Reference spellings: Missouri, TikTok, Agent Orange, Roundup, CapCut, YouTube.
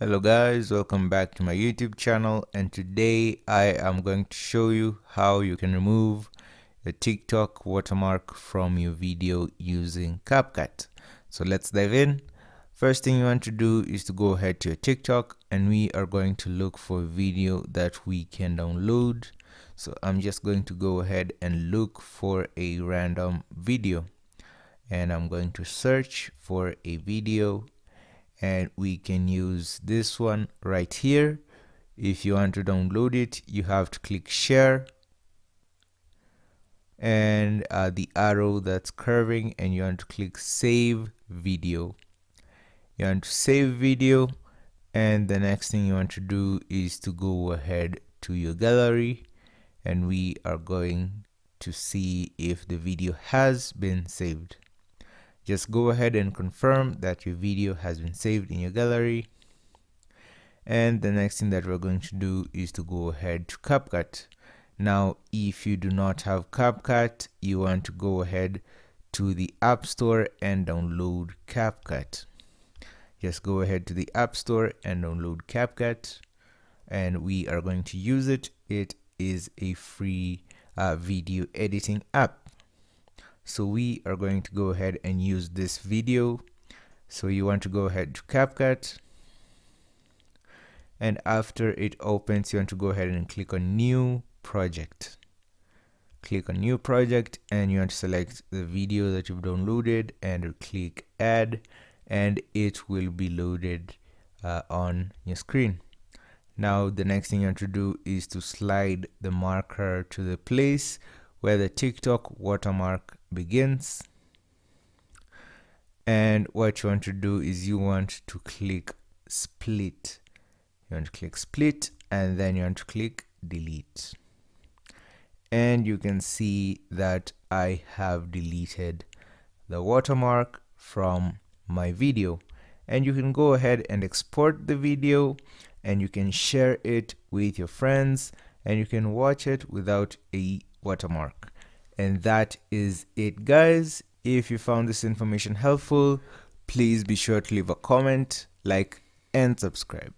Hello guys, welcome back to my YouTube channel, and today I am going to show you how you can remove the TikTok watermark from your video using CapCut. So let's dive in. First thing you want to do is to go ahead to your TikTok, and we are going to look for a video that we can download. So I'm just going to go ahead and look for a random video, and I'm going to search for a video. And we can use this one right here. If you want to download it, you have to click share and the arrow that's curving, and you want to click save video. You want to save video, and the next thing you want to do is to go ahead to your gallery, and we are going to see if the video has been saved. Just go ahead and confirm that your video has been saved in your gallery. And the next thing that we're going to do is to go ahead to CapCut. Now, if you do not have CapCut, you want to go ahead to the App Store and download CapCut. Just go ahead to the App Store and download CapCut, and we are going to use it. It is a free video editing app. So we are going to go ahead and use this video. So you want to go ahead to CapCut, and after it opens, you want to go ahead and click on new project. Click on new project, and you want to select the video that you've downloaded and click add, and it will be loaded on your screen. Now the next thing you want to do is to slide the marker to the place where the TikTok watermark begins, and what you want to do is you want to click split. You want to click split, and then you want to click delete, and you can see that I have deleted the watermark from my video. And you can go ahead and export the video, and you can share it with your friends, and you can watch it without a watermark. And that is it, guys. If you found this information helpful, please be sure to leave a comment, like, and subscribe.